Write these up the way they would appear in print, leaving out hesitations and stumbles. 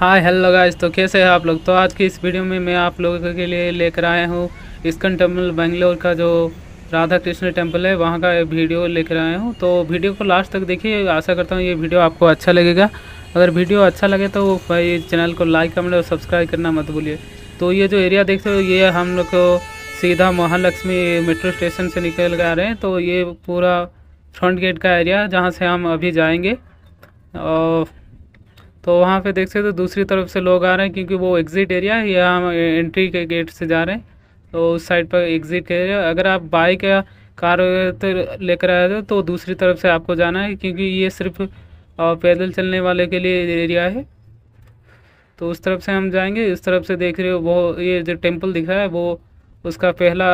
Hi hello guys, तो कैसे हैं आप लोग। तो आज की इस वीडियो में मैं आप लोगों के लिए लेकर आया हूँ इस्कॉन टेम्पल बेंगलोर का जो राधा कृष्ण टेम्पल है वहाँ का वीडियो लेकर आया हूँ। तो वीडियो को लास्ट तक देखिए, आशा करता हूँ ये वीडियो आपको अच्छा लगेगा। अगर वीडियो अच्छा लगे तो भाई चैनल को लाइक कमेंट और सब्सक्राइब करना मत भूलिए। तो ये जो एरिया देखते हो ये हम लोग को सीधा महालक्ष्मी मेट्रो स्टेशन से निकल के आ रहे हैं। तो ये पूरा फ्रंट गेट का एरिया जहाँ से हम अभी जाएँगे, और तो वहाँ पे देख सकते हो दूसरी तरफ से लोग आ रहे हैं क्योंकि वो एग्ज़िट एरिया है। यहाँ हम एंट्री के गेट से जा रहे हैं, तो उस साइड पर एग्ज़िट एरिया। अगर आप बाइक या कार तो लेकर आए हो तो दूसरी तरफ से आपको जाना है क्योंकि ये सिर्फ पैदल चलने वाले के लिए एरिया है। तो उस तरफ से हम जाएंगे। इस तरफ से देख रहे हो वो ये जो टेम्पल दिख रहा है वो उसका पहला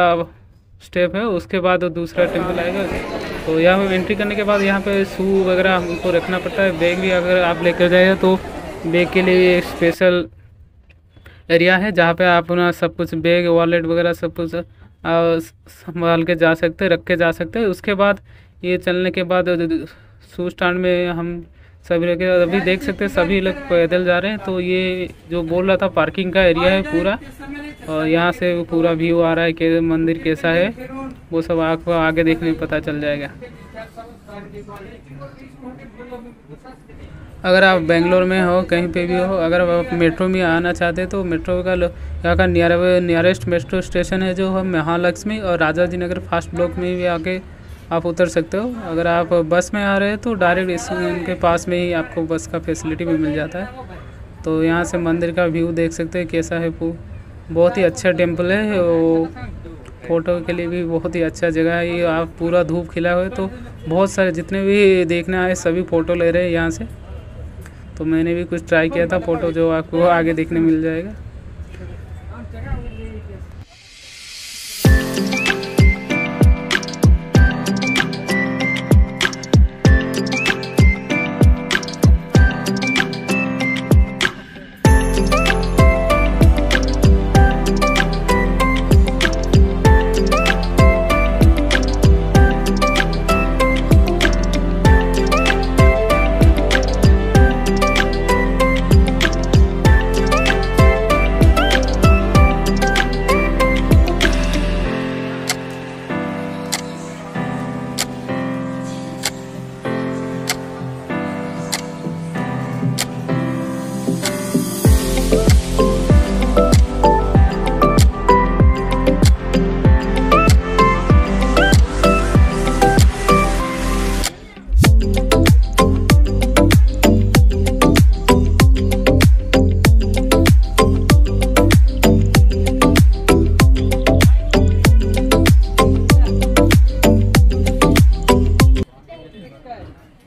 स्टेप है, उसके बाद दूसरा टेम्पल आएगा। तो यहाँ पे एंट्री करने के बाद यहाँ पे शू वगैरह हमको रखना पड़ता है। बैग भी अगर आप लेकर जाइए तो बैग के लिए एक स्पेशल एरिया है जहाँ पे आप अपना सब कुछ बैग वॉलेट वगैरह सब कुछ संभाल के जा सकते, रख के जा सकते हैं। उसके बाद ये चलने के बाद शू स्टैंड में हम सभी लोग अभी देख सकते हैं सभी लोग पैदल जा रहे हैं। तो ये जो बोल रहा था पार्किंग का एरिया है पूरा, और यहाँ से पूरा व्यू आ रहा है कि मंदिर कैसा है वो सब आपको आगे देखने में पता चल जाएगा। अगर आप बेंगलोर में हो, कहीं पे भी हो, अगर आप मेट्रो में आना चाहते हैं तो मेट्रो का यहाँ का नियरेस्ट मेट्रो स्टेशन है जो हम महालक्ष्मी और राजा जी नगर फास्ट ब्लॉक में भी आके आप उतर सकते हो। अगर आप बस में आ रहे हैं तो डायरेक्ट इनके पास में ही आपको बस का फैसिलिटी भी मिल जाता है। तो यहाँ से मंदिर का व्यू देख सकते हैं कैसा है। बहुत ही अच्छा टेम्पल है, वो फोटो के लिए भी बहुत ही अच्छा जगह है। ये आप पूरा धूप खिला हुआ है तो बहुत सारे जितने भी देखने आए सभी फ़ोटो ले रहे हैं यहाँ से। तो मैंने भी कुछ ट्राई किया था फ़ोटो, जो आपको आगे देखने मिल जाएगा।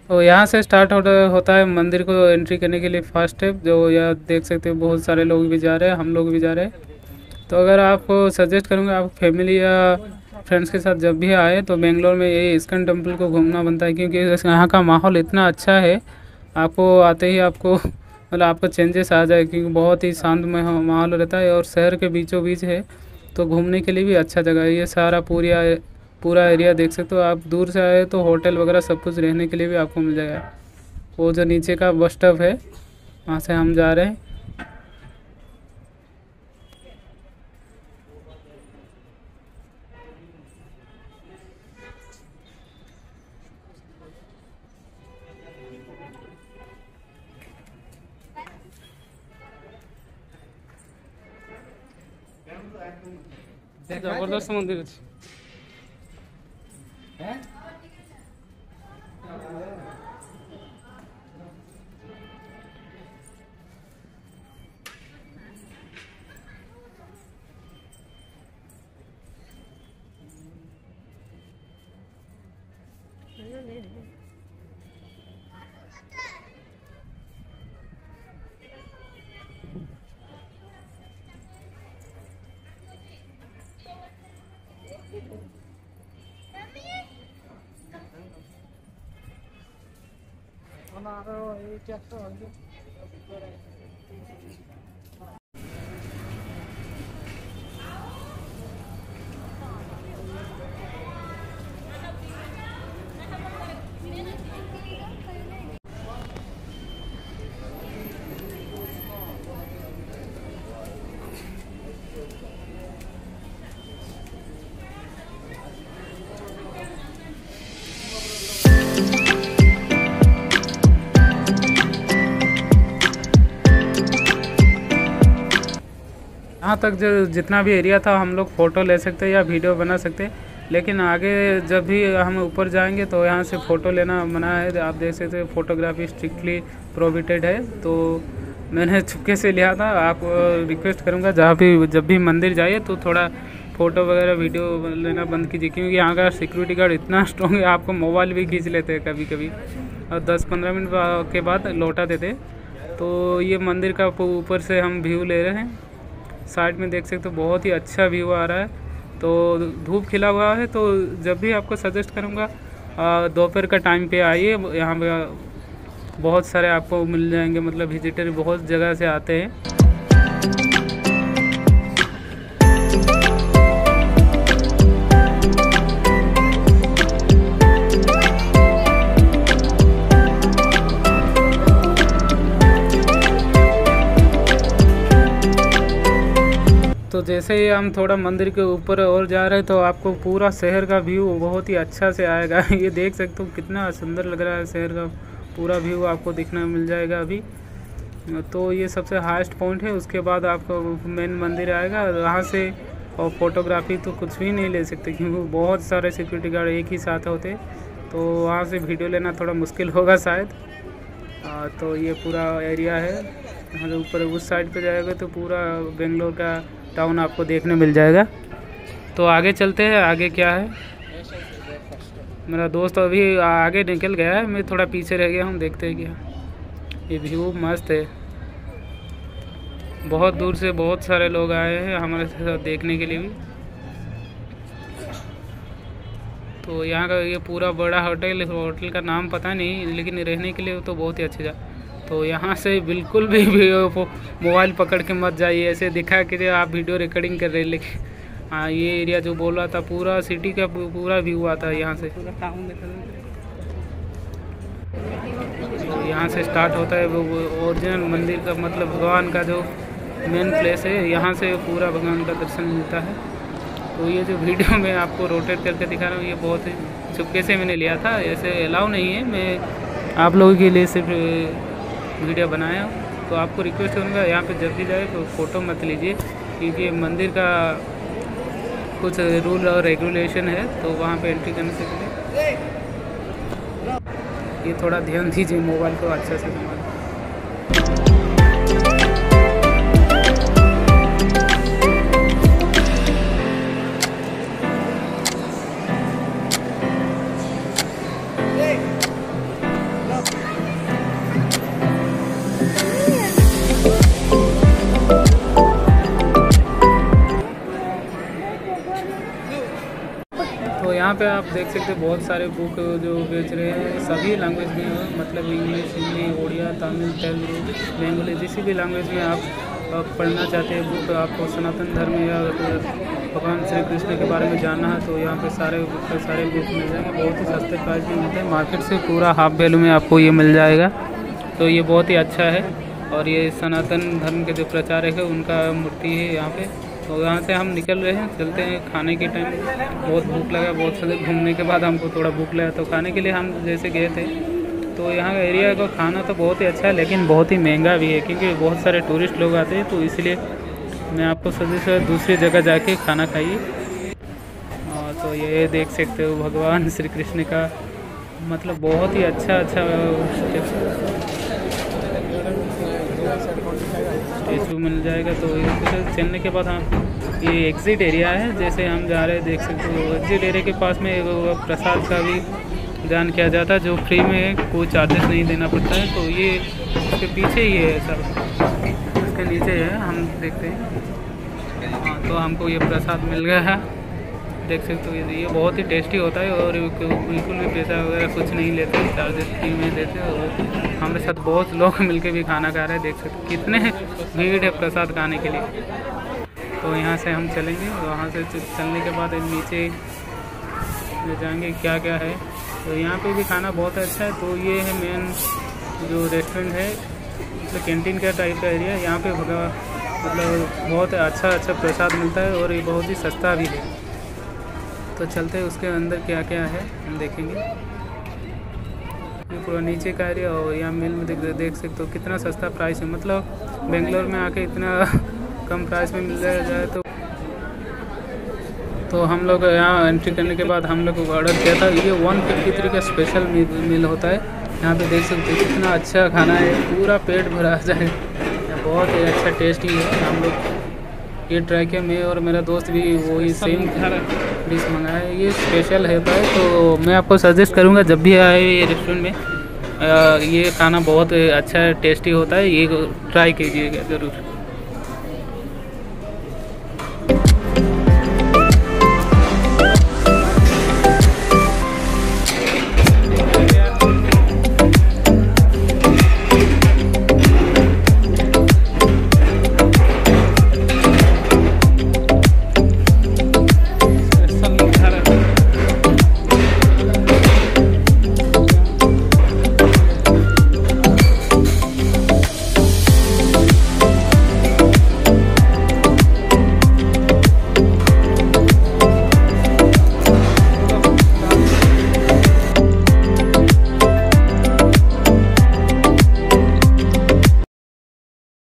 तो यहाँ से स्टार्ट होता है मंदिर को एंट्री करने के लिए फर्स्ट स्टेप, जो यहाँ देख सकते हो बहुत सारे लोग भी जा रहे हैं, हम लोग भी जा रहे हैं। तो अगर आपको सजेस्ट करूँगा आप फैमिली या फ्रेंड्स के साथ जब भी आए तो बेंगलोर में ये इस्कॉन टेम्पल को घूमना बनता है क्योंकि यहाँ का माहौल इतना अच्छा है, आपको आते ही आपको मतलब आपको चेंजेस आ जाए क्योंकि बहुत ही शांत माहौल रहता है और शहर के बीचों बीच है। तो घूमने के लिए भी अच्छा जगह है। ये सारा पूरा एरिया देख सकते हो। आप दूर से आए तो होटल वगैरह सब कुछ रहने के लिए भी आपको मिल जाएगा। वो जो नीचे का बस स्टॉप है वहाँ से हम जा रहे हैं। जबरदस्त मंदिर है। यहाँ तक जो जितना भी एरिया था हम लोग फ़ोटो ले सकते या वीडियो बना सकते, लेकिन आगे जब भी हम ऊपर जाएंगे तो यहाँ से फ़ोटो लेना मना है। आप देख सकते हो फोटोग्राफी स्ट्रिक्टली प्रोहिबिटेड है, तो मैंने चुपके से लिया था। आप रिक्वेस्ट करूँगा जब भी मंदिर जाइए तो थोड़ा फ़ोटो वगैरह वीडियो लेना बंद कीजिए, क्योंकि यहाँ का सिक्योरिटी गार्ड इतना स्ट्रॉन्ग है आपको मोबाइल भी खींच लेते हैं कभी कभी और 10-15 मिनट के बाद लौटा देते। तो ये मंदिर का ऊपर से हम व्यू ले रहे हैं, साइड में देख सकते हो बहुत ही अच्छा व्यू आ रहा है। तो धूप खिला हुआ है, तो जब भी आपको सजेस्ट करूँगा दोपहर का टाइम पे आइए। यहाँ पे बहुत सारे आपको मिल जाएंगे, मतलब विजिटर बहुत जगह से आते हैं। तो जैसे ही हम थोड़ा मंदिर के ऊपर और जा रहे हैं तो आपको पूरा शहर का व्यू बहुत ही अच्छा से आएगा। ये देख सकते हो कितना सुंदर लग रहा है, शहर का पूरा व्यू आपको दिखना मिल जाएगा। अभी तो ये सबसे हाईएस्ट पॉइंट है, उसके बाद आपको मेन मंदिर आएगा। वहाँ से और फोटोग्राफी तो कुछ भी नहीं ले सकते क्योंकि बहुत सारे सिक्योरिटी गार्ड एक ही साथ होते, तो वहाँ से वीडियो लेना थोड़ा मुश्किल होगा शायद। तो ये पूरा एरिया है, हम ऊपर उस साइड पर जाएगा तो पूरा बेंगलोर का टाउन आपको देखने मिल जाएगा। तो आगे चलते हैं, आगे क्या है। मेरा दोस्त अभी आगे निकल गया है, मैं थोड़ा पीछे रह गया हूँ। देखते हैं क्या, ये व्यू मस्त है। बहुत दूर से बहुत सारे लोग आए हैं हमारे साथ देखने के लिए भी। तो यहाँ का ये पूरा बड़ा होटल का नाम पता नहीं, लेकिन रहने के लिए तो बहुत ही अच्छी जगह। तो यहाँ से बिल्कुल भी मोबाइल पकड़ के मत जाइए, ऐसे दिखा के आप वीडियो रिकॉर्डिंग कर रहे हैं। लेकिन हाँ, ये एरिया जो बोल रहा था पूरा सिटी का पूरा व्यू आता है यहाँ से। तो यहाँ से स्टार्ट होता है वो ओरिजिनल मंदिर का, मतलब भगवान का जो मेन प्लेस है, यहाँ से पूरा भगवान का दर्शन मिलता है। तो ये जो वीडियो मैं आपको रोटेट करके दिखा रहा हूँ, ये बहुत ही चुपके से मैंने लिया था, ऐसे अलाउ नहीं है। मैं आप लोगों के लिए सिर्फ वीडियो बनाया। तो आपको रिक्वेस्ट करूँगा यहाँ पे जब भी जाए तो फ़ोटो मत लीजिए, क्योंकि मंदिर का कुछ रूल और रेगुलेशन है, तो वहाँ पे एंट्री करने से पहले ये थोड़ा ध्यान दीजिए, मोबाइल को अच्छे से इस्तेमाल। यहाँ पे आप देख सकते हैं बहुत सारे बुक जो बेच रहे हैं सभी लैंग्वेज में, मतलब इंग्लिश, हिंदी, उड़िया, तमिल, तेलुगु, बंगाली, जिसी भी लैंग्वेज में आप पढ़ना चाहते हैं बुक, आपको सनातन धर्म या भगवान श्री कृष्ण के बारे में जानना है तो यहाँ पे सारे बुक मिल जाएंगे। बहुत ही सस्ते प्राइस में मिलते हैं, मार्केट से पूरा हाफ वैल्यू में आपको ये मिल जाएगा। तो ये बहुत ही अच्छा है, और ये सनातन धर्म के जो प्रचारक है उनका मूर्ति है यहाँ पर। तो यहाँ से हम निकल रहे हैं, चलते हैं खाने के टाइम। बहुत भूख लगा, बहुत सारे घूमने के बाद हमको थोड़ा भूख लगा, तो खाने के लिए हम जैसे गए थे। तो यहाँ का एरिया का खाना तो बहुत ही अच्छा है, लेकिन बहुत ही महंगा भी है, क्योंकि बहुत सारे टूरिस्ट लोग आते हैं। तो इसलिए मैं आपको सजेस्ट है दूसरी जगह जाके खाना खाइए। तो ये देख सकते हो भगवान श्री कृष्ण का, मतलब बहुत ही अच्छा स्टेचू मिल जाएगा। तो ये चलने के बाद हम ये एग्ज़िट एरिया है, जैसे हम जा रहे हैं देख सकते हो। एग्ज़िट एरिया के पास में प्रसाद का भी दान किया जाता है, जो फ्री में है, कोई चार्जेस नहीं देना पड़ता है। तो ये उसके पीछे ही है, सब उसके नीचे है, हम देखते हैं। हाँ, तो हमको ये प्रसाद मिल गया है, देख सकते हो। ये बहुत ही टेस्टी होता है और बिल्कुल भी पैसा वगैरह कुछ नहीं लेते, चार्जेस फ्री में देते। और हमारे साथ बहुत लोग मिलके भी खाना खा रहे हैं, देख सकते कितने भीड़ है प्रसाद खाने के लिए। तो यहाँ से हम चलेंगे, वहाँ से चलने के बाद नीचे ले जाएंगे क्या क्या है। तो यहाँ पे भी खाना बहुत अच्छा है। तो ये है मेन जो रेस्टोरेंट है, मतलब कैंटीन का टाइप का एरिया। यहाँ पर मतलब बहुत अच्छा प्रसाद मिलता है और ये बहुत ही सस्ता भी है। तो चलते हैं उसके अंदर क्या क्या है हम देखेंगे। ये पूरा नीचे का एरिया, और यहाँ मेल में देख सकते हो कितना सस्ता प्राइस है। मतलब बेंगलोर में आके इतना कम प्राइस में मिल जाए तो हम लोग यहाँ एंट्री करने के बाद हम लोग ऑर्डर किया था। ये 153 का स्पेशल मील होता है। यहाँ पे देख सकते हो कितना अच्छा खाना है, पूरा पेट भरा जाए, बहुत ही अच्छा टेस्टी है। हम लोग ये ट्राई किया, मैं और मेरा दोस्त भी वही सेम डिश मंगाया है। ये स्पेशल होता है तो मैं आपको सजेस्ट करूँगा जब भी आए ये रेस्टोरेंट में, ये खाना बहुत अच्छा टेस्टी होता है, ये ट्राई कीजिएगा ज़रूर।